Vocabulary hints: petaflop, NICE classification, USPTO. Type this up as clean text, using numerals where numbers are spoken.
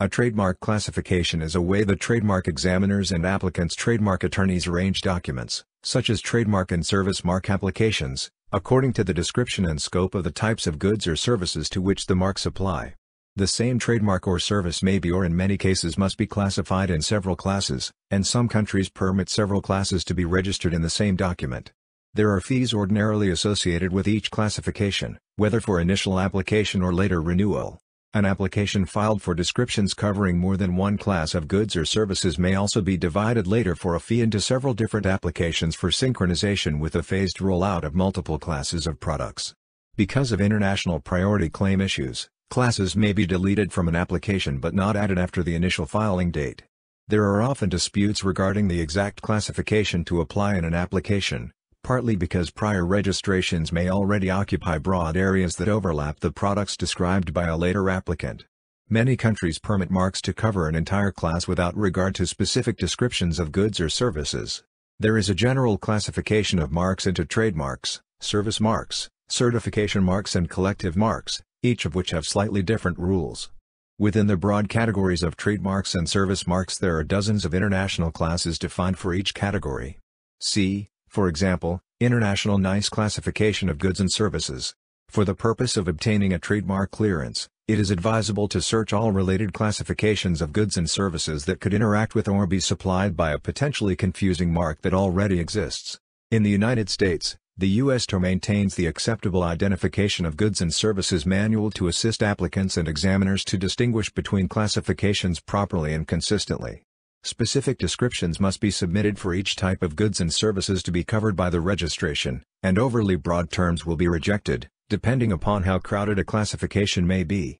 A trademark classification is a way the trademark examiners and applicants' trademark attorneys arrange documents, such as trademark and service mark applications, according to the description and scope of the types of goods or services to which the marks apply. The same trademark or service may be or in many cases must be classified in several classes, and some countries permit several classes to be registered in the same document. There are fees ordinarily associated with each classification, whether for initial application or later renewal. An application filed for descriptions covering more than one class of goods or services may also be divided later for a fee into several different applications for synchronization with a phased rollout of multiple classes of products. Because of international priority claim issues, classes may be deleted from an application but not added after the initial filing date. There are often disputes regarding the exact classification to apply in an application, partly because prior registrations may already occupy broad areas that overlap the products described by a later applicant. Many countries permit marks to cover an entire class without regard to specific descriptions of goods or services. There is a general classification of marks into trademarks, service marks, certification marks and collective marks, each of which have slightly different rules. Within the broad categories of trademarks and service marks there are dozens of international classes defined for each category. See, for example, International NICE classification of goods and services. For the purpose of obtaining a trademark clearance, it is advisable to search all related classifications of goods and services that could interact with or be supplied by a potentially confusing mark that already exists. In the United States, the USPTO maintains the Acceptable Identification of Goods and Services Manual to assist applicants and examiners to distinguish between classifications properly and consistently. Specific descriptions must be submitted for each type of goods and services to be covered by the registration, and overly broad terms will be rejected, depending upon how crowded a classification may be.